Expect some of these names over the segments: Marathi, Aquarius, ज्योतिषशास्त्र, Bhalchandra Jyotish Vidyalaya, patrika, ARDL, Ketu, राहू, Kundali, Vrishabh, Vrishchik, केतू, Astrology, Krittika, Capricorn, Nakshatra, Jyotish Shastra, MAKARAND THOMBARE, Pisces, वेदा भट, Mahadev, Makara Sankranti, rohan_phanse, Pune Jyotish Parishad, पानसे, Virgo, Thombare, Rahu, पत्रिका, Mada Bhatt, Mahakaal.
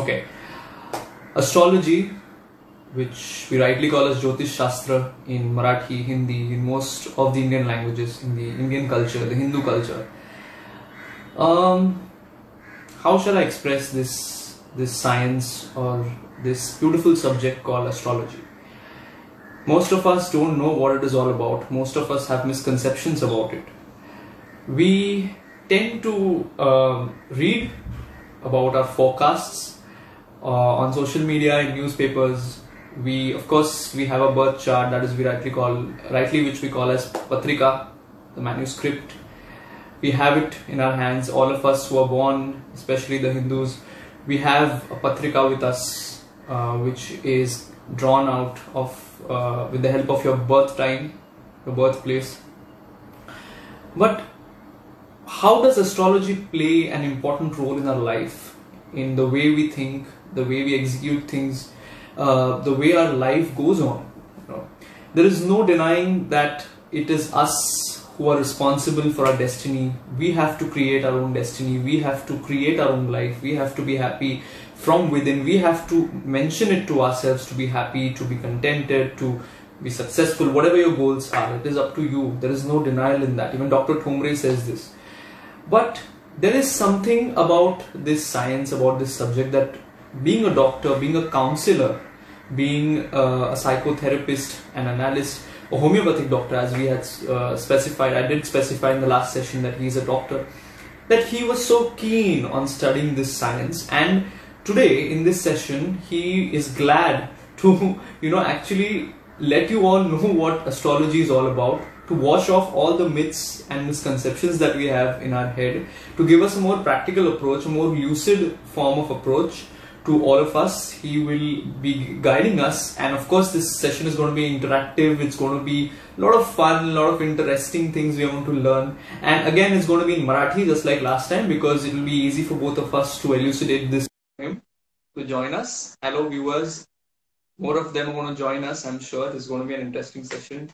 Okay. Astrology, which we rightly call as Jyotish Shastra in Marathi, Hindi, in most of the Indian languages, in the Indian culture, the Hindu culture. How shall I express this science or this beautiful subject called astrology? Most of us don't know what it is all about. Most of us have misconceptions about it. We tend to read about our forecasts on social media, in newspapers. We, of course, we have a birth chart that is which we call as patrika, the manuscript. We have it in our hands. All of us who are born, especially the Hindus, we have a patrika with us, which is drawn out of with the help of your birth time, your birthplace. But how does astrology play an important role in our life, in the way we think, the way we execute things, the way our life goes on? You know, there is no denying that it is us who are responsible for our destiny. We have to create our own destiny. We have to create our own life. We have to be happy from within. We have to mention it to ourselves to be happy, to be contented, to be successful, whatever your goals are. It is up to you. There is no denial in that. Even Dr. Thombare says this. But there is something about this science, about this subject, that being a doctor, being a counselor, being a psychotherapist, an analyst, a homeopathic doctor, as we had specified, I did specify in the last session that he is a doctor, that he was so keen on studying this science. And today in this session, he is glad to, you know, actually let you all know what astrology is all about, to wash off all the myths and misconceptions that we have in our head, to give us a more practical approach, a more lucid form of approach to all of us. He will be guiding us, and of course this session is going to be interactive. It's going to be a lot of fun, a lot of interesting things we are going to learn. And again, it's going to be in Marathi just like last time, because it will be easy for both of us to elucidate this. To join us, hello viewers, more of them are going to join us, I'm sure. It's going to be an interesting session.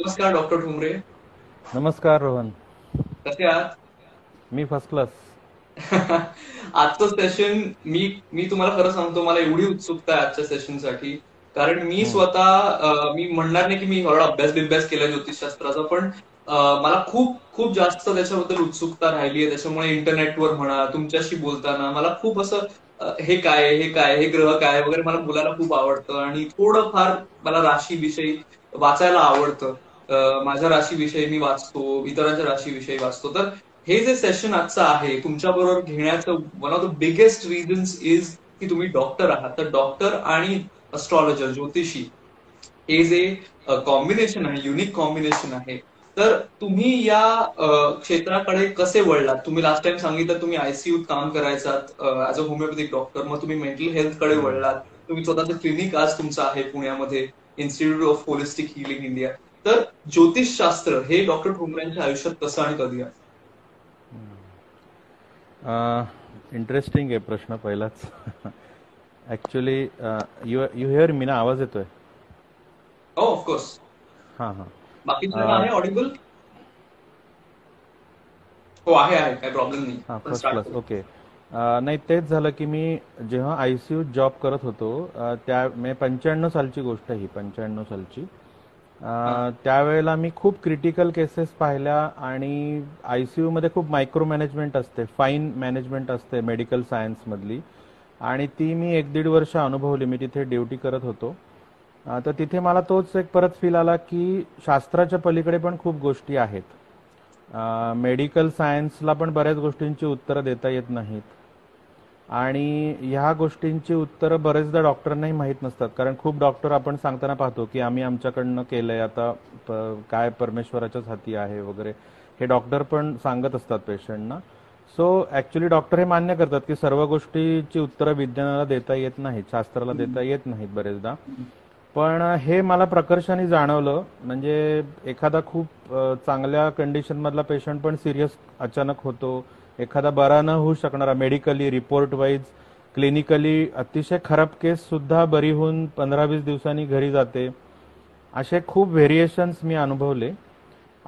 नमस्कार doctor Thumre. नमस्कार रोहन. कसे आहात? मी first class. आजचं session मी तुम्हाला खरं सांगतो, मला एवढी उत्सुकता आहे आजच्या सेशन साठी, कारण मी स्वतः मी म्हणणार नाही की मी एवढा अभ्यास केला ज्योतिषशास्त्राचा, पण मला खूप खूप जास्त त्याच्याबद्दल उत्सुकता राहिली आहे. त्याच्यामुळे इंटरनेटवर म्हणा, तुमच्याशी बोलताना मला खूप असं हे काय, हे काय, हे ग्रह काय वगैरे मला बोलायला खूप आवडतं. आणि थोडंफार मला राशीविषयी वाचायला आवडतं. माझ्या राशीविषयी मी वाचतो, इतरांच्या राशीविषयी वाचतो. तर हे जे सेशन आजचं आहे तुमच्याबरोबर घेण्याचं one of the biggest reasons is की तुम्ही डॉक्टर आहात. तर डॉक्टर आणि एस्ट्रॉलॉजर, ज्योतिषी, हे जे कॉम्बिनेशन आहे, युनिक कॉम्बिनेशन आहे. तर तुम्ही या क्षेत्राकडे कसे वळलात? तुम्ही लास्ट टाइम सांगितलं तुम्ही आयसीयूत काम करायचात ऍज अ होमिओपॅथिक डॉक्टर, मग तुम्ही मेंटल हेल्थकडे वळलात. तुम्ही स्वतःचं क्लिनिक आज तुमचं आहे पुण्यामध्ये, institute of holistic healing India. तर ज्योतिषशास्त्र हे डॉक्टर ठोंबरेंच्या आयुष्यात कसं आणि कधी आलं? इंटरेस्टिंग आहे प्रश्न पहिलाच. ऍक्च्युली यू हिअर मी ना, आवाज येतोय? हो, ऑफकोर्स. हा हा, बाकी आहे ऑडिबल? हो आहे आहे, काही प्रॉब्लेम नाही. हा, फर्स्ट क्लास. ओके. नाही, तेच झालं की मी जेव्हा आयसीयू जॉब करत होतो त्या 95 सालची गोष्ट ही, 95 सालची, त्यावेळेला मी खूप क्रिटिकल केसेस पाहिल्या. आणि आयसीयू मध्ये खूप मायक्रो मॅनेजमेंट असते, फाईन मॅनेजमेंट असते मेडिकल सायन्स मधली, आणि ती मी 1-1.5 वर्ष अनुभवली. मी तिथे ड्युटी करत होतो. तर तिथे मला तोच एक परत फील आला की शास्त्राच्या पलीकडे पण खूप गोष्टी आहेत. मेडिकल सायन्सला पण बऱ्याच गोष्टींची उत्तरं देता येत नाहीत, आणि ह्या गोष्टींची उत्तरं बरेचदा डॉक्टरांनाही माहीत नसतात. कारण खूप डॉक्टर आपण सांगताना पाहतो की आम्ही आमच्याकडनं केलंय, आता काय परमेश्वराच्याच हाती आहे वगैरे, हे डॉक्टर पण सांगत असतात पेशंटना. सो ऍक्च्युली डॉक्टर हे मान्य करतात की सर्व गोष्टीची उत्तरं विज्ञानाला देता येत नाहीत, शास्त्राला देता येत नाहीत बरेचदा. पण हे मला प्रकर्षाने जाणवलं. म्हणजे एखादा खूप चांगल्या कंडिशनमधला पेशंट पण सिरियस अचानक होतो, एखादा बरा न होऊ शकणारा मेडिकली रिपोर्ट वाईज, क्लिनिकली अतिशय खराब केस सुद्धा बरी होऊन 15-20 दिवसांनी घरी जाते. असे खूप व्हेरिएशन्स मी अनुभवले.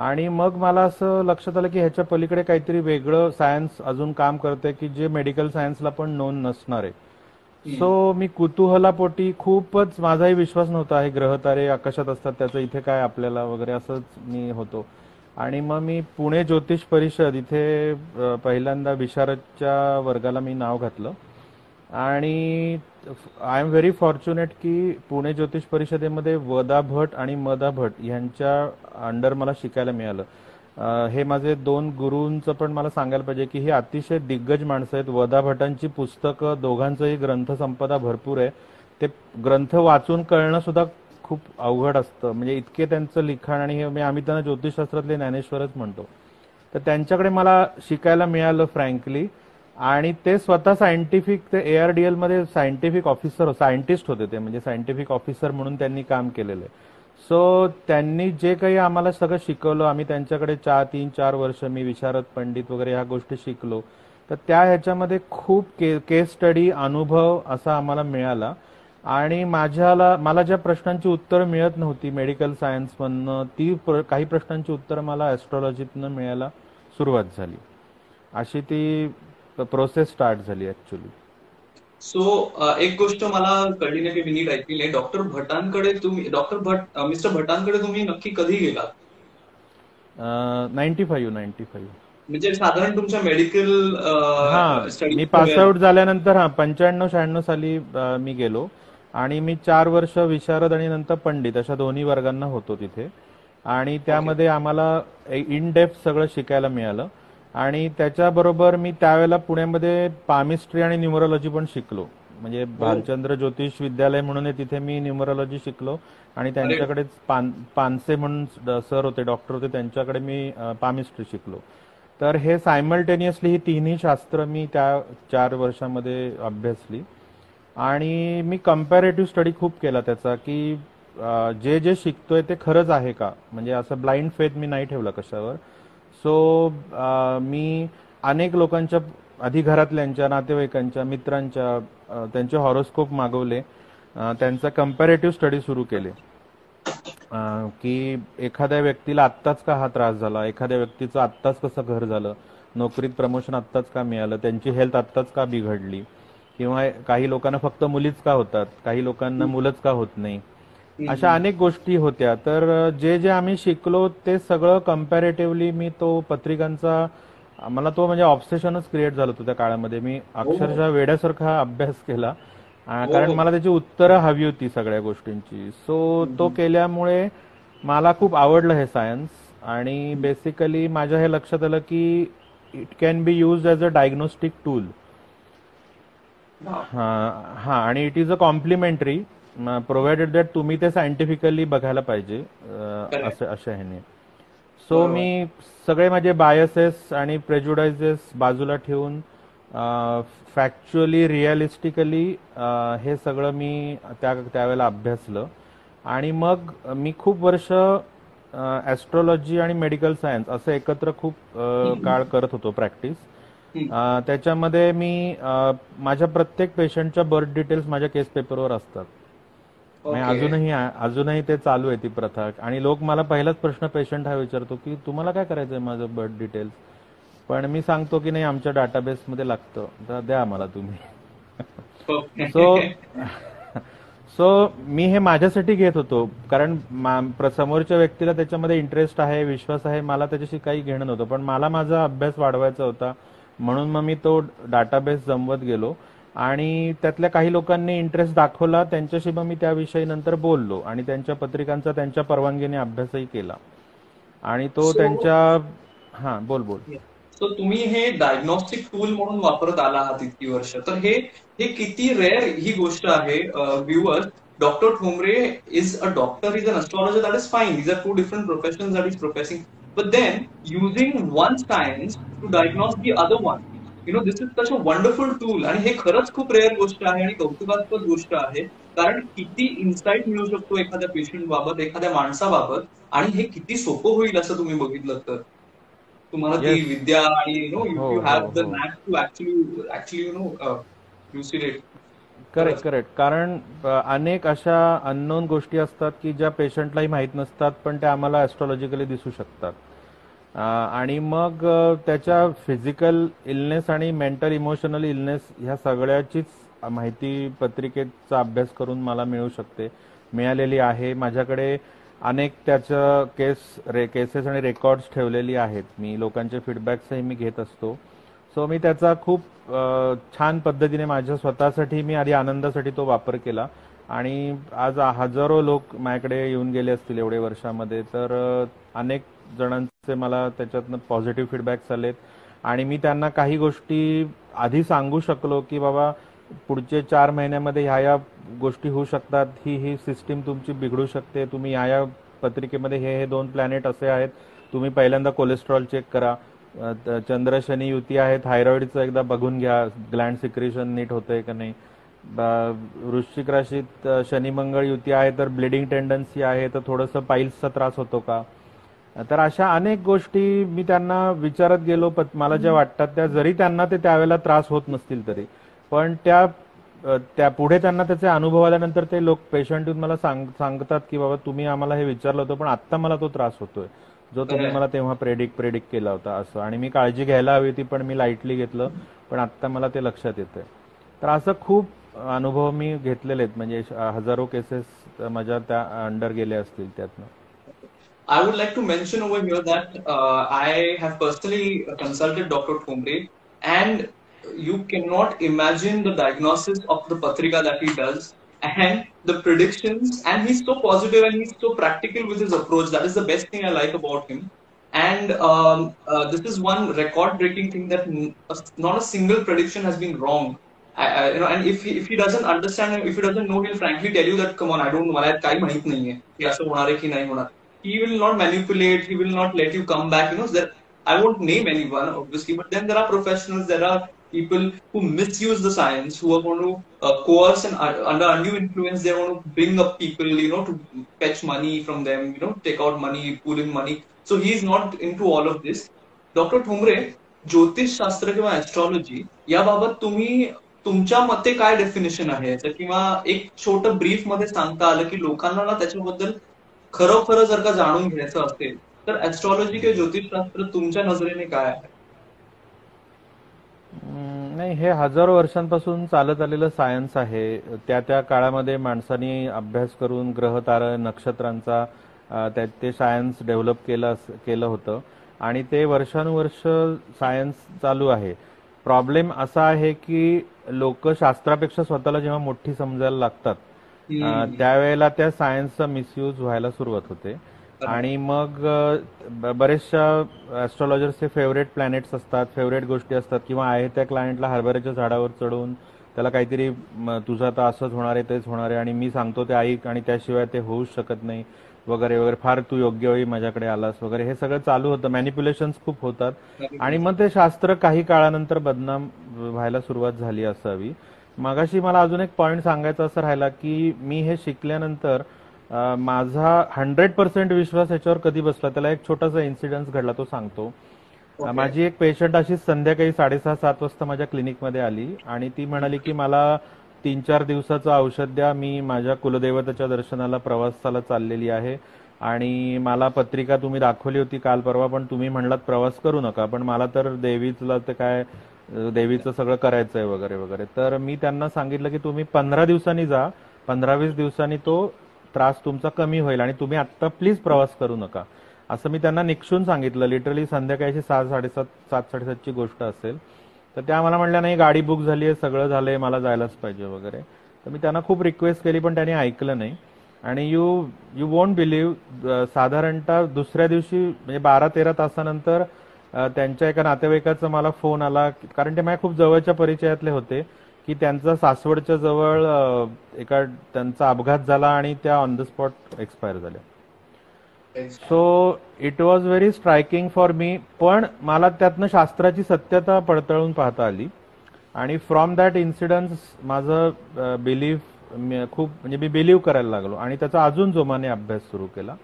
आणि मग मला असं लक्षात आलं की ह्याच्या पलीकडे काहीतरी वेगळं सायन्स अजून काम करते की जे मेडिकल सायन्सला पण नोंद नसणार आहे. सो मी कुतूहलापोटी खूपच, माझाही विश्वास नव्हता हे ग्रहतारे आकाशात असतात त्याचं इथे काय आपल्याला वगैरे असंच मी होतो. आणि मग मी पुणे ज्योतिष परिषद इथे पहिल्यांदा विशारदच्या वर्गाला मी नाव घातलं आणि आय एम व्हेरी फॉर्च्युनेट की पुणे ज्योतिष परिषदेमध्ये वेदा भट आणि मदा भट यांच्या अंडर मला शिकायला मिळालं. हे माझे दोन गुरूंचं पण मला सांगायला पाहिजे की हे अतिशय दिग्गज माणसं आहेत. वेदा भटांची पुस्तकं, दोघांचंही ग्रंथसंपदा भरपूर आहे. ते ग्रंथ वाचून कळणं सुद्धा खूप अवघड असतं, म्हणजे इतके त्यांचं लिखाण. आणि हे आम्ही त्यांना ज्योतिषशास्त्रातले ज्ञानेश्वरच म्हणतो. तर त्यांच्याकडे मला शिकायला मिळालं फ्रँकली. आणि ते स्वतः सायंटिफिक, ते ARDL मध्ये सायंटिस्ट होते ते, म्हणजे सायंटिफिक ऑफिसर म्हणून त्यांनी काम केलेलं आहे. सो त्यांनी जे काही आम्हाला सगळं शिकवलं, आम्ही त्यांच्याकडे 3-4 वर्ष मी विशारद पंडित वगैरे ह्या गोष्टी शिकलो. तर त्या ह्याच्यामध्ये खूप केस स्टडी, अनुभव असा आम्हाला मिळाला. आणि मला ज्या प्रश्नांची उत्तरं मिळत नव्हती मेडिकल सायन्स मधनं, ती काही प्रश्नांची उत्तरं मला ॲस्ट्रॉलॉजीतनं मिळायला सुरुवात झाली. अशी ती प्रोसेस स्टार्ट झाली ऍक्च्युली. सो एक गोष्ट मला कळली नाही, मी नीट ऐकली नाही. मिस्टर भटांकडे तुम्ही नक्की कधी गेला? 95 म्हणजे साधारण तुमच्या मेडिकल मी पासआउट झाल्यानंतर 95-96 साली मी गेलो. आणि मी 4 वर्ष विशारद आणि नंतर पंडित अशा दोन्ही वर्गांना होतो तिथे. आणि त्यामध्ये आम्हाला इन डेप्थ सगळं शिकायला मिळालं. आणि त्याच्याबरोबर मी त्यावेळेला पुण्यामध्ये पामिस्ट्री आणि न्यूमरोलॉजी पण शिकलो. म्हणजे भालचंद्र ज्योतिष विद्यालय म्हणून तिथे मी न्यूमरोलॉजी शिकलो. आणि त्यांच्याकडे पानसे म्हणून सर होते, डॉक्टर होते, त्यांच्याकडे मी पामिस्ट्री शिकलो. तर हे सायमल्टेनियसली ही तिन्ही शास्त्र मी त्या 4 वर्षामध्ये अभ्यासली. आणि मी कम्पॅरेटिव्ह स्टडी खूप केला त्याचा, की जे जे शिकतोय ते खरंच आहे का, म्हणजे असं ब्लाइंड फेथ मी नाही ठेवला कशावर. सो मी अनेक लोकांच्या, आधी घरातल्यांच्या, नातेवाईकांच्या, मित्रांच्या, त्यांचे हॉरोस्कोप मागवले, त्यांचा कम्पॅरेटिव्ह स्टडी सुरू केले. की एखाद्या व्यक्तीला आत्ताच का हा त्रास झाला, एखाद्या व्यक्तीचं आत्ताच कसं घर झालं, नोकरीत प्रमोशन आत्ताच का मिळालं, त्यांची हेल्थ आत्ताच का बिघडली, किंवा काही लोकांना फक्त मुलीच का होतात, काही लोकांना मुलंच का होत नाही, अशा अनेक गोष्टी होत्या. तर जे जे आम्ही शिकलो ते सगळं कम्पॅरेटिव्हली मी तो पत्रिकांचा, मला तो म्हणजे ऑब्सेशनच क्रिएट झालं होतं त्या काळामध्ये. मी अक्षरशः वेड्यासारखा अभ्यास केला, कारण मला त्याची उत्तरं हवी होती सगळ्या गोष्टींची. सो तो केल्यामुळे मला खूप आवडलं हे सायन्स. आणि बेसिकली माझ्या हे लक्षात आलं की it can be use as a diagnostic tool. हा हा आणि it is a complementary, provided that तुम्ही ते सायंटिफिकली बघायला पाहिजे अशा ह्याने. सो मी सगळे माझे बायसेस आणि प्रेज्युडायसेस बाजूला ठेवून फॅक्च्युअली, रिअलिस्टिकली हे सगळं मी त्यावेळेला अभ्यासलं. आणि मग मी खूप वर्ष ॲस्ट्रॉलॉजी आणि मेडिकल सायन्स असं एकत्र खूप काळ करत होतो प्रॅक्टिस. त्याच्यामध्ये मी माझ्या प्रत्येक पेशंटच्या बर्थ डिटेल्स माझ्या केस पेपरवर असतात. अजूनही ते चालू आहे ती प्रथा. आणि लोक मला पहिलाच प्रश्न पेशंट हा विचारतो की तुम्हाला काय करायचंय माझं बर्थ डिटेल्स, पण मी सांगतो की नाही, आमच्या डाटाबेस मध्ये लागतं, तर द्या मला तुम्ही. सो मी हे माझ्यासाठी घेत होतो, कारण समोरच्या व्यक्तीला त्याच्यामध्ये इंटरेस्ट आहे, विश्वास आहे, मला त्याच्याशी काही घेणं नव्हतं. पण मला माझा अभ्यास वाढवायचा होता, म्हणून मग मी तो डाटाबेस जमवत गेलो. आणि त्यातल्या काही लोकांनी इंटरेस्ट दाखवला, त्यांच्याशी मग मी त्याविषयी नंतर बोललो. आणि त्यांच्या पत्रिकांचा त्यांच्या परवानगीने अभ्यासही केला. आणि तो त्यांच्या बोल बोल सो तुम्ही हे डायग्नॉस्टिक टूल म्हणून वापरत आला आहात इतकी वर्ष. तर हे किती रेअर ही गोष्ट आहे. Viewers, doctor Thombre is a doctor, is an astrologer, that is fine. These are two different professions that is professing. But then, using one science to diagnose the other one, this is such a wonderful tool. आणि हे खरंच खूप rare गोष्ट आहे आणि कौतुकास्पद गोष्ट आहे, कारण किती इन्साइट मिळू शकतो एखाद्या पेशंट बाबत, एखाद्या माणसाबाबत. आणि हे किती सोपं होईल असं तुम्ही बघितलं तर तुम्हाला ती विद्या आणि you have the knack to actually actually use it. Correct correct. कारण अनेक अशा अननोन गोष्टी असतात की ज्या पेशंटलाही माहित नसतात, पण त्या आम्हाला ॲस्ट्रोलॉजिकली दिसू शकतात. आणि मग त्याच्या फिजिकल इलनेस आणि मेंटल इमोशनल इलनेस ह्या सगळ्याचीच माहिती पत्रिकेचा अभ्यास करून मला मिळू शकते, मिळालेली आहे. माझ्याकडे अनेक त्याचं केसेस आणि रेकॉर्ड्स ठेवलेली आहेत. मी लोकांचे फीडबॅक्सही मी घेत असतो. सो मी त्याचा खूप छान पद्धतीने माझ्या स्वतःसाठी मी आधी आनंदासाठी तो वापर केला आणि आज हजारो लोक माझ्याकडे येऊन गेले असतील एवढे वर्षामध्ये. तर अनेक जणांचे मला त्याच्यातनं पॉझिटिव्ह फीडबॅक्स आलेत आणि मी त्यांना काही गोष्टी आधी सांगू शकलो की बाबा पुढचे 4 महिन्यामध्ये ह्या या गोष्टी होऊ शकतात, ही सिस्टीम तुमची बिघडू शकते, तुम्ही ह्या या पत्रिकेमध्ये हे 2 प्लॅनेट असे आहेत, तुम्ही पहिल्यांदा कोलेस्ट्रॉल चेक करा, चंद्र शनी युती आहे, थायरॉइडचं एकदा बघून घ्या, ग्लँड सिक्रेशन नीट होतंय का नाही, वृश्चिक राशीत शनी मंगळ युती आहे तर ब्लीडिंग टेंडन्सी आहे, तर थोडंसं पाईल्सचा त्रास होतो का. तर अशा अनेक गोष्टी मी त्यांना विचारत गेलो, मला ज्या वाटतात त्या, जरी त्यांना ते त्यावेळेला त्रास होत नसतील तरी, पण त्या पुढे त्यांना त्याचे अनुभव आल्यानंतर ते लोक पेशंट येऊन मला सांगतात की बाबा तुम्ही आम्हाला हे विचारलं होतं पण आत्ता मला तो त्रास होतोय जो तुम्ही मला तेव्हा प्रेडिक्ट केला होता असं, आणि मी काळजी घ्यायला हवी होती पण मी लाईटली घेतलं, पण आता मला ते लक्षात येतंय. तर असं खूप अनुभव मी घेतलेले आहेत, म्हणजे हजारो केसेस माझ्या त्या अंडर गेले असतील त्यातनं. I would like to mention over here that I have personally consulted Dr. Thombare, and you cannot imagine the diagnosis of the patrika that he does and the predictions, and he's so positive and he's so practical with his approach. That is the best thing I like about him. And this is one record-breaking thing that not a single prediction has been wrong. You know, and if he doesn't understand, if he doesn't know, he'll frankly tell you that come on, I don't know, I have no idea. Yeah, so hona rahe ki nahi hona. He will not manipulate. He will not let you come back. You know, that I won't name anyone obviously, but then there are professionals, there are people who misuse the science, who are going to coerce and under undue influence, they want to bring up people, you know, to fetch money from them, you know, take out money, pull in money. So he is not into all of this. Dr. Thombare, Jyotish Shastra किंवा astrology या बाबत तुम्ही तुमच्या मते काय definition आहे, तर किंवा एक छोटं ब्रीफ मध्ये सांगता आलं की लोकांना ना त्याच्याबद्दल खरोखर जर का जाणून घ्यायचं असेल तर ॲस्ट्रॉलॉजी किंवा ज्योतिषशास्त्र तुमच्या नजरेने काय आहे? नाही, हे हजारो वर्षांपासून चालत आलेलं सायन्स आहे. त्या त्या काळामध्ये माणसांनी अभ्यास करून ग्रह तारा नक्षत्रांचा ते सायन्स डेव्हलप केलं होतं आणि ते वर्षानुवर्ष सायन्स चालू आहे. प्रॉब्लेम असा आहे की लोक शास्त्रापेक्षा स्वतःला जेव्हा मोठी समजायला लागतात त्यावेळेला त्या सायन्सचा मिसयूज व्हायला सुरुवात होते आणि मग बरेचशा ॲस्ट्रॉलॉजर्सचे फेवरेट प्लॅनेट्स असतात, फेवरेट गोष्टी असतात, किंवा आहे त्या क्लायंटला हरभऱ्याच्या झाडावर चढवून त्याला काहीतरी तुझं आता असंच होणार आहे, तेच होणार आहे आणि मी सांगतो ते ऐक आणि त्याशिवाय ते होऊच शकत नाही वगैरे वगैरे, फार तू योग्य वेळी माझ्याकडे आलास वगैरे, हे सगळं चालू होतं. मॅनिप्युलेशन्स खूप होतात आणि मग ते शास्त्र काही काळानंतर बदनाम व्हायला सुरुवात झाली असावी. मगाशी मला अजून एक पॉईंट सांगायचा असं राहिला की मी हे शिकल्यानंतर माझा 100% विश्वास याच्यावर कधी बसला. त्याला एक छोटासा इन्सिडन्स घडला तो सांगतो. माझी एक पेशंट अशीच संध्याकाळी 6:30-7 वाजता माझ्या क्लिनिकमध्ये आली आणि ती म्हणाली की मला 3-4 दिवसाचं औषध द्या, मी माझ्या कुलदेवताच्या दर्शनाला प्रवासाला चाललेली आहे आणि मला पत्रिका तुम्ही दाखवली होती काल परवा, पण तुम्ही म्हणलात प्रवास करू नका, पण मला तर देवीला ते काय देवीचं सगळं करायचंय वगैरे वगैरे. तर मी त्यांना सांगितलं की तुम्ही 15 दिवसांनी जा, 15-20 दिवसांनी तो त्रास तुमचा कमी होईल आणि तुम्ही आत्ता प्लीज प्रवास करू नका, असं मी त्यांना निक्षून सांगितलं. लिटरली संध्याकाळची 6-7, 7:30ची गोष्ट असेल. तर त्या मला म्हणल्या नाही, गाडी बुक झाली आहे, सगळं झालंय, मला जायलाच पाहिजे वगैरे. तर मी त्यांना खूप रिक्वेस्ट केली पण त्यांनी ऐकलं नाही आणि यू वोंट बिलीव्ह, साधारणतः दुसऱ्या दिवशी म्हणजे 12-13 तासानंतर त्यांच्या एका नातेवाईकाचा मला फोन आला, कारण ते माझ्या खूप जवळच्या परिचयातले होते, की त्यांचा सासवडच्या जवळ त्यांचा अपघात झाला आणि त्या ऑन द स्पॉट एक्सपायर झाल्या. So it was very striking for me, पण मला त्यातनं शास्त्राची सत्यता पडताळून पाहता आली आणि फ्रॉम दॅट इन्सिडन्स माझं बिलीफ खूप, म्हणजे मी बिलीव्ह करायला लागलो आणि त्याचा अजून जोमाने अभ्यास सुरू केला.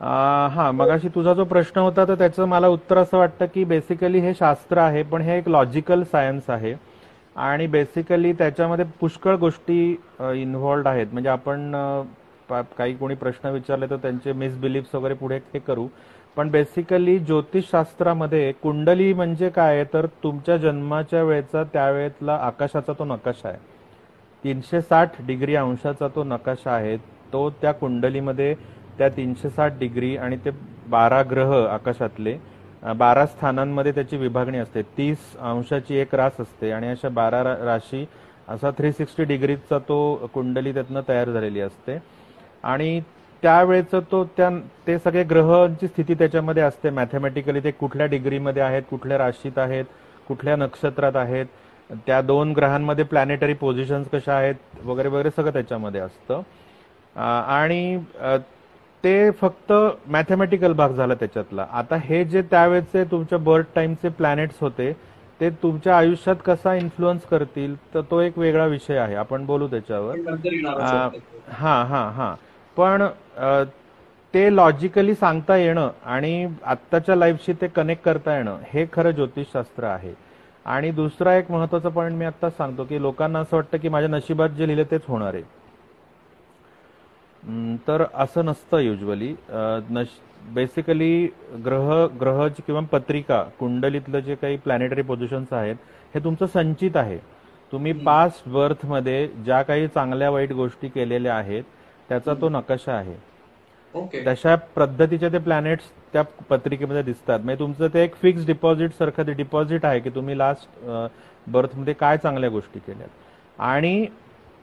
हा, मगाशी तुझा जो प्रश्न होता तर त्याचं मला उत्तर असं वाटतं की बेसिकली हे शास्त्र आहे पण हे एक लॉजिकल सायन्स आहे आणि बेसिकली त्याच्यामध्ये पुष्कळ गोष्टी इन्व्हॉल्ड आहेत. म्हणजे आपण काही कोणी प्रश्न विचारले तर त्यांचे मिसबिलीफ्स वगैरे पुढे ते करू. पण बेसिकली ज्योतिषशास्त्रामध्ये कुंडली म्हणजे काय तर तुमच्या जन्माच्या वेळेचा त्यावेळेतला आकाशाचा तो नकाशा आहे. 360 डिग्री अंशाचा तो नकाशा आहे. तो त्या कुंडलीमध्ये त्या 360 डिग्री आणि ते 12 ग्रह आकाशातले 12 स्थानांमध्ये त्याची विभागणी असते. 30 अंशाची एक रास असते आणि अशा 12 राशी असा 360 डिग्रीचा तो कुंडली त्यातनं तयार झालेली असते. आणि त्यावेळेचं तो ते सगळे ग्रहांची स्थिती त्याच्यामध्ये असते. मॅथमॅटिकली ते कुठल्या डिग्रीमध्ये आहेत, कुठल्या राशीत आहेत, कुठल्या नक्षत्रात आहेत, त्या 2 ग्रहांमध्ये प्लॅनेटरी पोझिशन्स कशा आहेत वगैरे वगैरे सगळं त्याच्यामध्ये असतं. आणि ते फक्त मॅथमॅटिकल भाग झाला त्याच्यातला. आता हे जे त्यावेळेचे तुमच्या बर्थ टाइमचे प्लॅनेट्स होते ते तुमच्या आयुष्यात कसा इन्फ्लुअन्स करतील तर तो एक वेगळा विषय आहे, आपण बोलू त्याच्यावर. हा हा हा पण ते लॉजिकली सांगता येणं आणि आत्ताच्या लाईफशी ते कनेक्ट करता येणं हे खरं ज्योतिषशास्त्र आहे. आणि दुसरा एक महत्वाचा पॉईंट मी आत्ताच सांगतो की लोकांना असं वाटतं की माझ्या नशिबात जे लिहिलं तेच होणार आहे, तर असं नसतं युजली. बेसिकली ग्रह किंवा पत्रिका कुंडलीतलं जे काही प्लॅनेटरी पोझिशन्स आहेत हे तुमचं संचित आहे. तुम्ही पास्ट बर्थमध्ये ज्या काही चांगल्या वाईट गोष्टी केलेल्या आहेत त्याचा तो नकाशा आहे. तशा पद्धतीचे ते प्लॅनेट्स त्या पत्रिकेमध्ये दिसतात. म्हणजे तुमचं ते एक फिक्स डिपॉझिट सारखं ते डिपॉझिट आहे की तुम्ही लास्ट बर्थमध्ये काय चांगल्या गोष्टी केल्यात आणि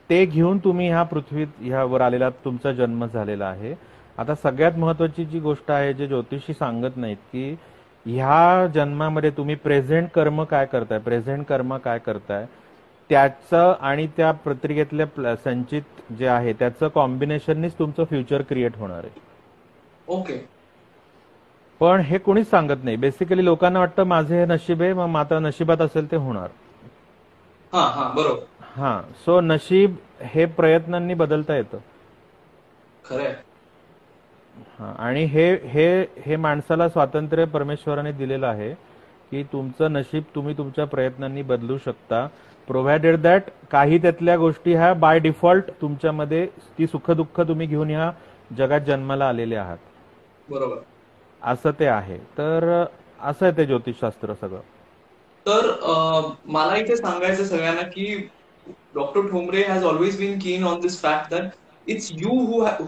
ते घेऊन तुम्ही ह्या पृथ्वीत ह्यावर आलेला तुमचा जन्म झालेला आहे. आता सगळ्यात महत्वाची जी गोष्ट आहे जे ज्योतिषी सांगत नाहीत की ह्या जन्मामध्ये तुम्ही प्रेझेंट कर्म काय करताय त्याचं आणि त्या पत्रिकेतल्या संचित जे आहे त्याचं कॉम्बिनेशननीच तुमचं फ्युचर क्रिएट होणार आहे. ओके. पण हे कोणीच सांगत नाही. बेसिकली लोकांना वाटतं माझे हे नशीब आहे मग माता नशिबात असेल ते होणार. हां हां बरोबर. हां सो नशीब हे प्रयत्नांनी बदलता येतं. खरंय. हां आणि हे हे हे माणसाला स्वातंत्र्य परमेश्वराने दिलेलं आहे की तुमचं नशीब तुम्ही तुमच्या प्रयत्नांनी बदलू शकता, प्रोव्हायडेड दॅट काही त्यातल्या गोष्टी ह्या बाय डिफॉल्ट तुमच्यामध्ये ती सुखदुःख तुम्ही घेऊन ह्या जगात जन्माला आलेले आहात. बरोबर. असं ते आहे. तर असं आहे ते ज्योतिषशास्त्र सगळं. तर मला इथे सांगायचं सगळ्यांना की doctor Thombre has always been keen on this fact that it's you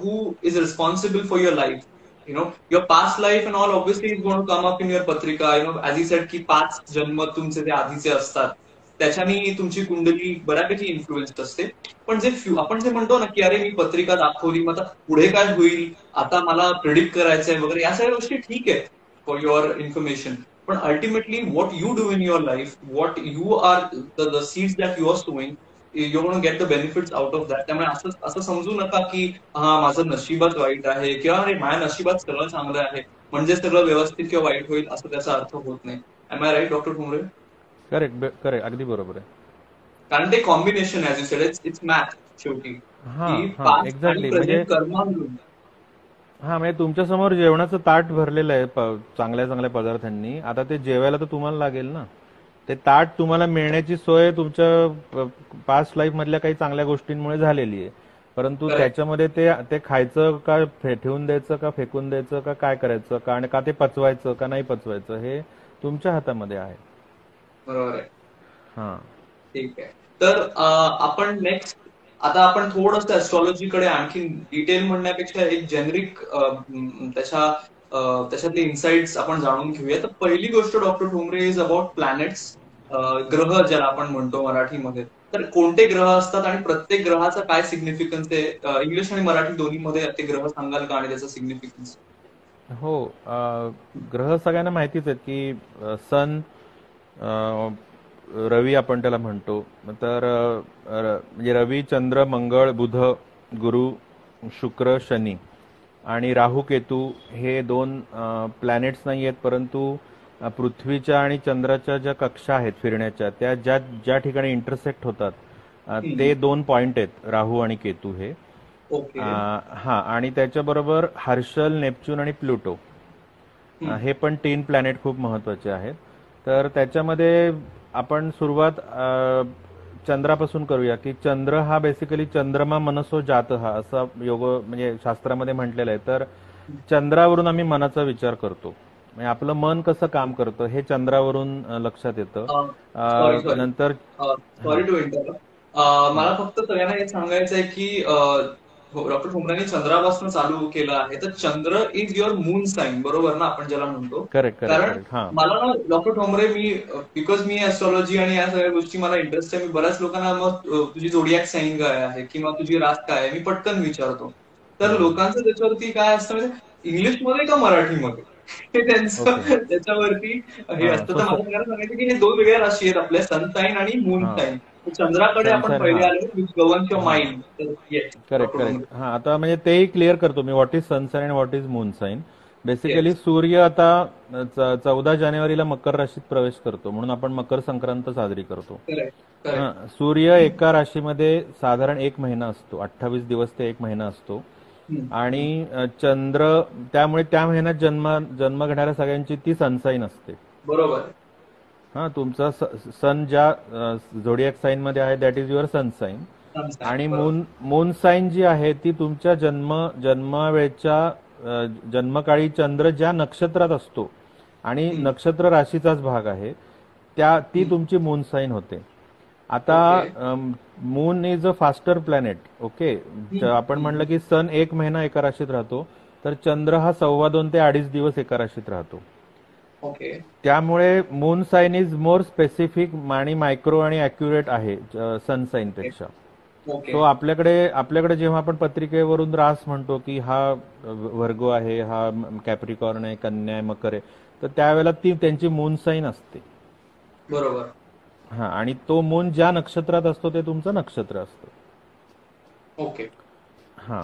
who is responsible for your life. You know, your past life and all obviously is going to come up in your patrika. You know, as he said, ki past janma tumche te aadhiche astat. Tyachani tumchi kundali barapeki influenced aste. But je आपण जे म्हणतो ना की अरे मी पत्रिका दाखवली मग आता पुढे काय होईल, आता मला प्रेडिक्ट करायचंय वगैरे या सगळ्या गोष्टी ठीक आहे फॉर युअर इन्फॉर्मेशन. पण ultimately what you do in your life, what you are the seeds that you are sowing, you gonna get the benefits out of that. त्यामुळे असं समजू नका की हा माझं नशिबात वाईट आहे किंवा अरे माझ्या नशिबात सगळं चांगलं आहे म्हणजे सगळं व्यवस्थित किंवा वाईट होईल असं त्याचा अर्थ होत नाही. Am I right doctor Thombre? Correct correct अगदी बरोबर आहे. कारण ते combination as you said it's math शेवटी. एक्झॅक्टली. हा म्हणजे तुमच्या समोर जेवणाचं ताट भरलेलं आहे चांगल्या चांगल्या पदार्थांनी. आता ते जेवायला तर तुम्हाला लागेल ना. ते ताट तुम्हाला मिळण्याची सोय तुमच्या पास्ट लाईफ मधल्या काही चांगल्या गोष्टींमुळे झालेली आहे. परंतु त्याच्यामध्ये ते खायचं का, ठेवून द्यायचं का, फेकून द्यायचं का, काय करायचं का आणि का ते पचवायचं का नाही पचवायचं हे तुमच्या हातामध्ये आहे. बरोबर आहे. हा ठीक आहे. तर आपण नेक्स्ट आता आपण थोडंसं ऍस्ट्रॉलॉजीकडे आणखी डिटेल म्हणण्यापेक्षा एक जेनरिक त्याच्यातले इन्साइट्स आपण जाणून घेऊया. तर पहिली गोष्ट doctor Thombre is about planets, ग्रह ज्याला आपण म्हणतो मराठीमध्ये. तर कोणते ग्रह असतात आणि प्रत्येक ग्रहाचा काय सिग्निफिकन्स आहे? इंग्लिश आणि मराठी दोन्हीमध्ये ते ग्रह सांगाल का आणि त्याचा सिग्निफिकन्स? हो, ग्रह सगळ्यांना माहितीच आहेत की सन, रवी आपण त्याला म्हणतो. तर म्हणजे रवी, चंद्र, मंगळ, बुध, गुरु, शुक्र, शनी आणि राहू केतू हे 2 प्लॅनेट्स नाही आहेत, परंतु पृथ्वीच्या आणि चंद्राच्या ज्या कक्षा आहेत फिरण्याच्या त्या ज्या ज्या ठिकाणी इंटरसेक्ट होतात ते 2 पॉइंट आहेत राहू आणि केतू हे. हा आणि त्याच्याबरोबर हर्षल, नेपच्यून आणि प्लुटो हे पण 3 प्लॅनेट खूप महत्वाचे आहेत. तर त्याच्यामध्ये आपण सुरुवात चंद्रापासून करूया की चंद्र हा बेसिकली चंद्रमा मनसो जात हा असं योग म्हणजे शास्त्रामध्ये म्हटलेलं आहे. तर चंद्रावरून आम्ही मनाचा विचार करतो, म्हणजे आपलं मन कसं काम करतं हे चंद्रावरून लक्षात येतं. नंतर मला फक्त सगळ्यांना हे सांगायचं आहे की डॉक्टर ठोंबरेंनी चंद्रापासून चालू केलं आहे, तर चंद्र इज युअर मून साइन, बरोबर ना आपण ज्याला म्हणतो. करेक्ट. कारण मला ना डॉक्टर ठोंबरे मी बिकॉज मी एस्ट्रॉलॉजी आणि या सगळ्या गोष्टी मला इंटरेस्ट आहे, मी बऱ्याच लोकांना मग तुझी जोडियाक साइन काय आहे किंवा तुझी रास काय आहे मी पटकन विचारतो, तर लोकांचं त्याच्यावरती काय असतं म्हणजे इंग्लिशमध्ये का मराठीमध्ये हे त्यांचं त्याच्यावरती हे असतं. तर मला सगळ्यांना सांगायचं की हे दोन वेगळ्या राशी आहेत आपल्या, सन साइन आणि मून साइन. चंद्राकडे आपण पहिले आलो governs your mind. Correct correct. हा आता म्हणजे तेही क्लिअर करतो मी, what is sun sign and what is moon sign. Basically सूर्य आता 14 जानेवारीला मकर राशीत प्रवेश करतो म्हणून आपण मकर संक्रांत साजरी करतो. सूर्य एका राशीमध्ये साधारण 1 महिना असतो, 28 दिवस ते 1 महिना असतो. आणि चंद्र त्यामुळे त्या महिन्यात जन्म घेणाऱ्या सगळ्यांची ती सन साइन असते, बरोबर. हा तुमचा सन ज्या झोडियाक साइन मध्ये आहे that is your sun sign. आणि मून साइन जी आहे ती तुमच्या जन्मकाळी चंद्र ज्या नक्षत्रात असतो आणि नक्षत्र राशीचाच भाग आहे ती तुमची मून साइन होते. आता moon is a faster planet. Okay, आपण म्हणलं की सन 1 महिना एका राशीत राहतो, तर चंद्र हा 2.25 ते 2.5 दिवस एका राशीत राहतो. ओके. त्यामुळे moon sign is more specific आणि मायक्रो आणि अॅक्युरेट आहे सन साइन पेक्षा. सो आपल्याकडे जेव्हा आपण पत्रिकेवरून रास म्हणतो की हा वर्गो आहे, हा कॅप्रिकॉर्न आहे, कन्या आहे, मकर आहे, तर त्यावेळेला ती त्यांची मून साइन असते, बरोबर. हा, आणि तो मून ज्या नक्षत्रात असतो ते तुमचं नक्षत्र असतं. ओके. हा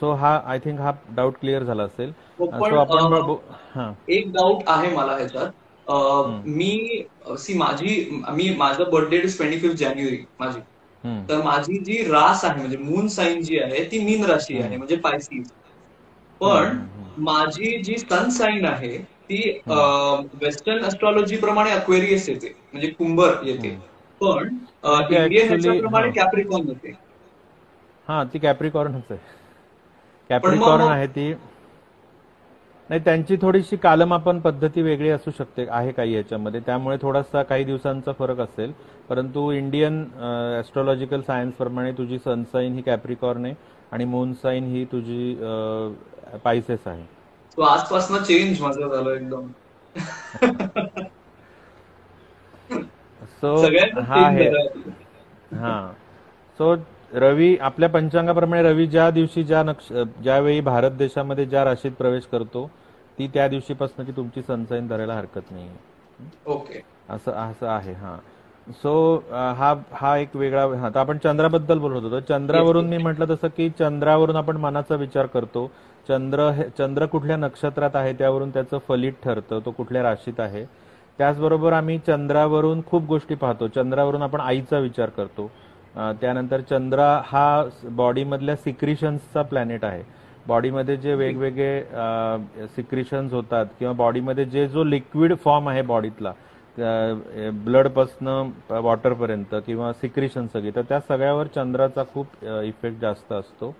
सो हा आय थिंक हा डाऊट क्लिअर झाला असेल. सो आपण एक डाऊट आहे मला ह्याच्यात, माझा बर्थडे 25 जानेवारी माझी, तर माझी जी रास आहे म्हणजे मून साइन जी आहे ती मीन राशी आहे म्हणजे पायसीज, पण माझी जी सन साइन आहे ती वेस्टर्न एस्ट्रॉलॉजी प्रमाणे अक्वेरियस येते म्हणजे कुंभर येते, पण इंडियन प्रमाणे कॅप्रिकॉर्न येते. हा ती कॅप्रिकॉर्न आहे ती. नाही, त्यांची थोडीशी कालमापन पद्धती वेगळी असू शकते आहे काही याच्यामध्ये, त्यामुळे थोडासा काही दिवसांचा फरक असेल, परंतु इंडियन एस्ट्रॉलॉजिकल सायन्स प्रमाणे तुझी सन साइन ही कॅप्रिकॉर्न आहे आणि मून साइन ही तुझी पायसेस आहे. तो आजपासून चेंज माझं झालं एकदम. सो हा आहे. हा सो रवी आपल्या पंचांगाप्रमाणे रवी ज्या दिवशी ज्यावेळी भारत देशामध्ये ज्या राशीत प्रवेश करतो ती त्या दिवशीपासून की तुमची सन साइन धरायला हरकत नाही. ओके. असं आहे. हा सो हा एक वेगळा. हा तर आपण चंद्राबद्दल बोलत होतो. चंद्रावरून मी म्हटलं तसं की चंद्रावरून आपण मनाचा विचार करतो. चंद्र कुठल्या नक्षत्रात आहे त्यावरून त्याचं फलित ठरतं, तो कुठल्या राशीत आहे. त्याचबरोबर आम्ही चंद्रावरून खूप गोष्टी पाहतो. चंद्रावरून आपण आईचा विचार करतो. त्यानंतर चंद्र हा बॉडीमधल्या सिक्रिशन्सचा प्लॅनेट आहे. बॉडीमध्ये जे वेगवेगळे सिक्रिशन्स होतात किंवा बॉडीमध्ये जे जो लिक्विड फॉर्म आहे बॉडीतला ब्लडपासनं वॉटरपर्यंत किंवा सिक्रिशन सगळी, तर त्या सगळ्यावर चंद्राचा खूप इफेक्ट जास्त असतो.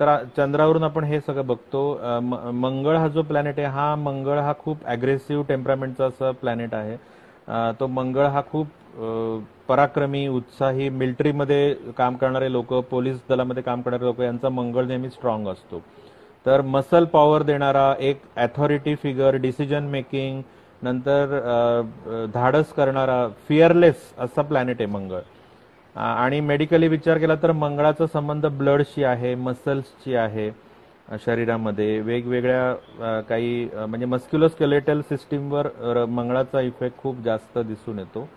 तर चंद्रावरून आपण हे सगळं बघतो. मंगळ हा जो प्लॅनेट आहे, हा मंगळ हा खूप ॲग्रेसिव्ह टेम्परामेंटचा असा प्लॅनेट आहे. तो मंगळ हा खूप पराक्रमी, उत्साही, मिलिटरीमध्ये काम करणारे लोक, पोलीस दलामध्ये काम करणारे लोक यांचा मंगळ नेहमी स्ट्रॉंग असतो. तर मसल पॉवर देणारा एक ॲथॉरिटी फिगर, डिसिजन मेकिंग, नंतर धाडस करणारा, फिअरलेस असा प्लॅनेट आहे मंगळ. आणि मेडिकली विचार केला तर मंगळाचा संबंध ब्लडशी आहे, मसल्सशी आहे. शरीरामध्ये वेगवेगळ्या काही म्हणजे मस्क्युलोस्केलेटल सिस्टीमवर मंगळाचा इफेक्ट खूप जास्त दिसून येतो.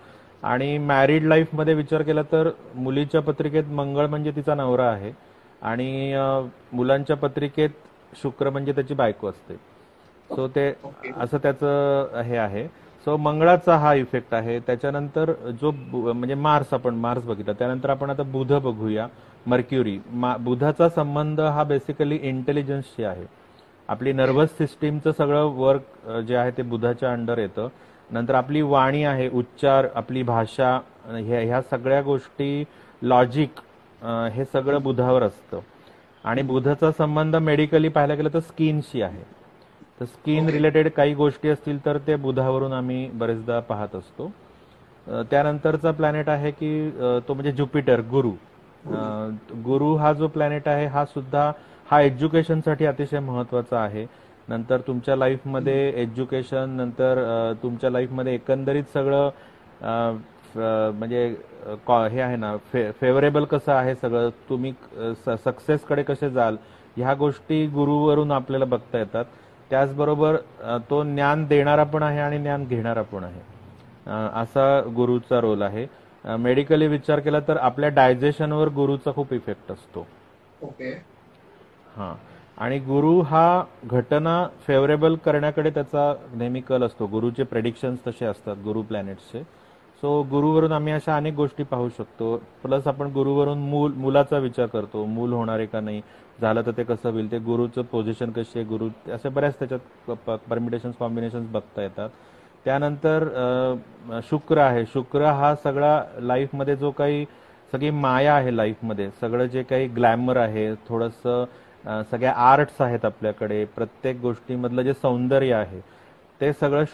आणि मॅरिड लाईफमध्ये विचार केला तर मुलीच्या पत्रिकेत मंगळ म्हणजे तिचा नवरा आहे आणि मुलांच्या पत्रिकेत शुक्र म्हणजे त्याची बायको असते. सो ते असं त्याचं हे आहे. सो मंगळाचा हा इफेक्ट आहे. त्याच्यानंतर जो म्हणजे आपण मार्स बघितला, त्यानंतर आपण आता बुध बघूया, मर्क्युरी. बुधाचा संबंध हा बेसिकली इंटेलिजन्सशी आहे. आपली नर्व्हस सिस्टीमचं सगळं वर्क जे आहे ते बुधाच्या अंडर येतं. नंतर आपली वाणी आहे, उच्चार, आपली भाषा, ह्या सगळ्या गोष्टी लॉजिक हे सगळं बुधावर असतं आणि बुधाचा संबंध मेडिकली पाहायला गेलं तर स्किनशी आहे. तर स्किन रिलेटेड काही गोष्टी असतील तर ते बुधावरून आम्ही बरेचदा पाहत असतो. त्यानंतरचा प्लॅनेट आहे की तो म्हणजे ज्युपिटर गुरु. गुरु हा जो प्लॅनेट आहे हा सुद्धा हा एज्युकेशनसाठी अतिशय महत्वाचा आहे. नंतर तुमच्या लाईफमध्ये एज्युकेशन, नंतर तुमच्या लाईफमध्ये एकंदरीत सगळं म्हणजे हे आहे ना फेवरेबल कसं आहे सगळं, तुम्ही सक्सेसकडे कसे जाल ह्या गोष्टी गुरुवरून आपल्याला बघता येतात. त्याचबरोबर तो ज्ञान देणारा पण आहे आणि ज्ञान घेणारा पण आहे, असा गुरुचा रोल आहे. मेडिकली विचार केला तर आपल्या डायजेशनवर गुरुचा खूप इफेक्ट असतो. ओके. हा, आणि गुरु हा घटना फेवरेबल करण्याकडे त्याचा नेहमी कल असतो. गुरुचे प्रेडिक्शन्स तसे असतात गुरु प्लॅनेट्सचे. सो गुरुवरून आम्ही अशा अनेक गोष्टी पाहू शकतो. प्लस आपण गुरुवरून मुलाचा विचार करतो, मूल होणार आहे का नाही, झालं तर ते कसं होईल, ते गुरुचं पोझिशन कशी आहे, गुरु असे बऱ्याच त्याच्यात परमिटेशन्स कॉम्बिनेशन्स बघता येतात. त्यानंतर शुक्र आहे. शुक्र हा सगळा लाईफमध्ये जो काही सगळी माया आहे लाईफमध्ये, सगळं जे काही ग्लॅमर आहे, थोडंसं सगळ्या आर्ट्स आहेत आपल्याकडे, प्रत्येक गोष्टीमधलं जे सौंदर्य आहे ते सगळं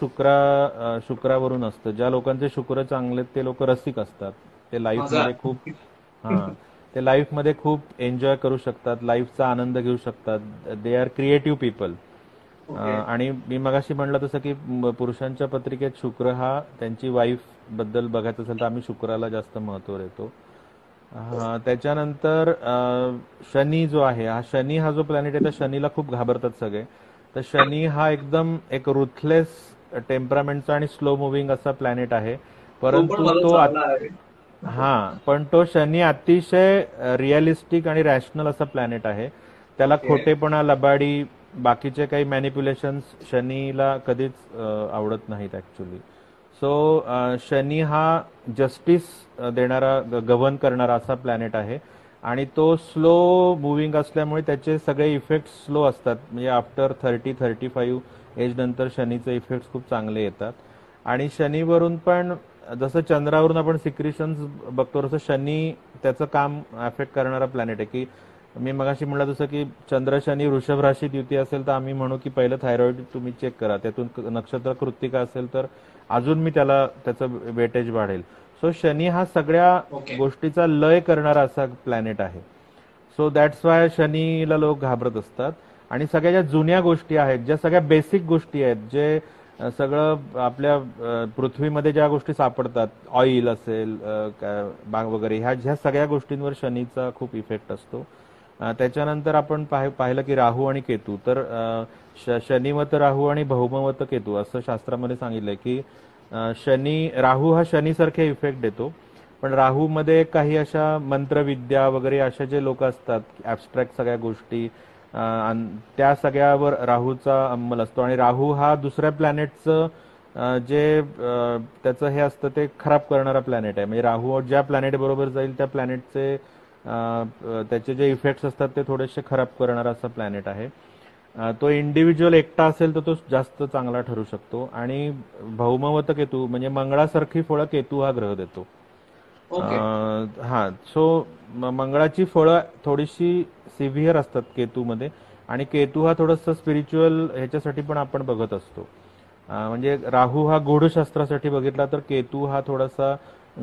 शुक्रावरून असतं. ज्या लोकांचे शुक्र चांगले ते लोक रसिक असतात, ते लाईफमध्ये खूप ते लाईफमध्ये खूप एन्जॉय करू शकतात, लाईफचा आनंद घेऊ शकतात. They are creative people. आणि मी मगाशी म्हणलं तसं की पुरुषांच्या पत्रिकेत शुक्र हा त्यांची वाईफ बद्दल बघायचं असेल तर आम्ही शुक्राला जास्त महत्व देतो. त्याच्यानंतर शनी जो आहे, हा शनी हा जो प्लॅनेट आहे त्या शनीला खूप घाबरतात सगळे. तर शनी हा एकदम एक रुथलेस टेम्परामेंटचा आणि स्लो मुव्हिंग असा प्लॅनेट आहे. परंतु तो पण तो शनी अतिशय रिअलिस्टिक आणि रॅशनल असा प्लॅनेट आहे. त्याला खोटेपणा, लबाडी, बाकीचे काही मॅनिप्युलेशन्स शनीला कधीच आवडत नाहीत ऍक्च्युली. सो शनी हा जस्टिस देणारा, गव्हर्न करणारा असा प्लॅनेट आहे आणि तो स्लो मुव्हिंग असल्यामुळे त्याचे सगळे इफेक्ट स्लो असतात. म्हणजे आफ्टर 30-35 एज नंतर शनीचे इफेक्ट खूप चांगले येतात. आणि शनीवरून पण जसं चंद्रावरून आपण सिक्रिशन्स बघतो तसं शनी त्याचं काम अफेक्ट करणारा प्लॅनेट आहे. की मी मगाशी म्हणलं जसं की चंद्र शनी वृषभ राशीत युती असेल तर आम्ही म्हणू की पहिलं थायरॉइड तुम्ही चेक करा, त्यातून नक्षत्र कृत्तिका असेल तर अजून मी त्याचं वेटेज वाढेल. सो शनी हा सगळ्या गोष्टीचा लय करणारा असा प्लॅनेट आहे. सो दॅट्स वाय शनीला लोक घाबरत असतात. आणि सगळ्या ज्या जुन्या गोष्टी आहेत, ज्या सगळ्या बेसिक गोष्टी आहेत, जे सगळं आपल्या पृथ्वीमध्ये ज्या गोष्टी सापडतात, ऑइल असेल वगैरे, ह्या सगळ्या गोष्टींवर शनीचा खूप इफेक्ट असतो. त्याच्यानंतर आपण पाहिलं की राहू आणि केतू, तर शनिवत राहू आणि भौमवत केतू असं शास्त्रामध्ये सांगितलंय की राहू हा शनीसारखे इफेक्ट देतो. पण राहूमध्ये काही अशा मंत्रविद्या वगैरे अशा जे लोक असतात, ऍबस्ट्रॅक्ट सगळ्या गोष्टी, त्या सगळ्यावर राहूचा अंमल असतो. आणि राहू हा दुसऱ्या प्लॅनेटचं जे त्याचं हे असतं ते खराब करणारा प्लॅनेट आहे. म्हणजे राहू ज्या प्लॅनेट बरोबर जाईल त्या प्लॅनेटचे त्याचे जे इफेक्ट्स असतात ते थोडेसे खराब करणारा असा प्लॅनेट आहे. तो इंडिव्हिज्युअल एकटा असेल तर तो जास्त चांगला ठरू शकतो. आणि भौमवत केतू म्हणजे मंगळासारखी फळं केतू हा ग्रह देतो. सो मंगळाची फळं थोडीशी सिव्हिअर असतात केतूमध्ये. आणि केतू हा थोडंसं स्पिरिच्युअल ह्याच्यासाठी पण आपण बघत असतो. म्हणजे राहू हा गूढशास्त्रासाठी बघितला तर केतू हा थोडासा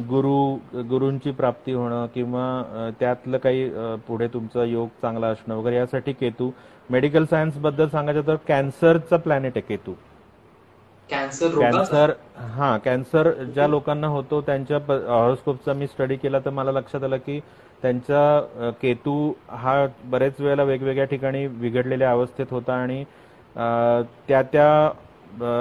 गुरूंची प्राप्ती होणं किंवा त्यातलं काही पुढे तुमचा योग चांगला असणं वगैरे यासाठी केतू. मेडिकल सायन्स बद्दल सांगायचं तर कॅन्सरचा प्लॅनेट आहे केतू. कॅन्सर ज्या लोकांना होतो त्यांच्या हॉरोस्कोपचा मी स्टडी केला तर मला लक्षात आलं की त्यांचा केतू हा बरेच वेळेला वेगवेगळ्या ठिकाणी बिघडलेल्या अवस्थेत होता. आणि त्या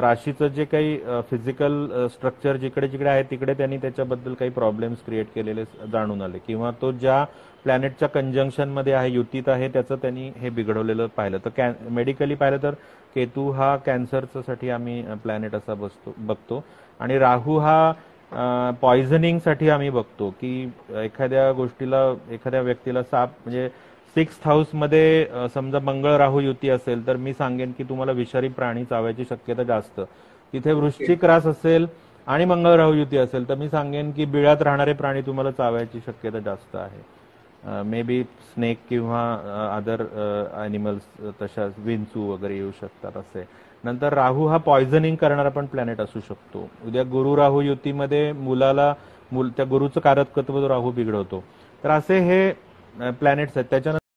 राशीचं जे काही फिजिकल स्ट्रक्चर जिकडे जिकडे आहे तिकडे त्यांनी त्याच्याबद्दल काही प्रॉब्लेम्स क्रिएट केलेले जाणून आले, किंवा तो ज्या प्लॅनेटच्या कंजंक्शन मध्ये आहे, युतीत आहे, त्याचं त्यांनी हे बिघडवलेलं पाहिलं. तर मेडिकली पाहिलं तर केतू हा कॅन्सरचा साठी आम्ही प्लॅनेट असा बघतो. आणि राहू हा पॉयझनिंग साठी आम्ही बघतो की एखाद्या गोष्टीला, एखाद्या व्यक्तीला साप म्हणजे 6th हाऊस मध्ये समजा मंगळ राहू युती असेल तर मी सांगेन की तुम्हाला विषारी प्राणी चावायची शक्यता जास्त. तिथे वृश्चिक रास असेल आणि मंगळ राहू युती असेल तर मी सांगेन की बिळात राहणारे प्राणी तुम्हाला चावायची शक्यता जास्त आहे. मे बी स्नेक किंवा अदर ॲनिमल्स तशा विंचू वगैरे येऊ शकतात असे. नंतर राहू हा पॉयझनिंग करणारा पण प्लॅनेट असू शकतो. उद्या गुरु राहू युतीमध्ये मुलाला त्या गुरुचं कारकत्व राहू बिघडवतो. तर असे हे प्लॅनेट्स आहेत. त्याच्यानंतर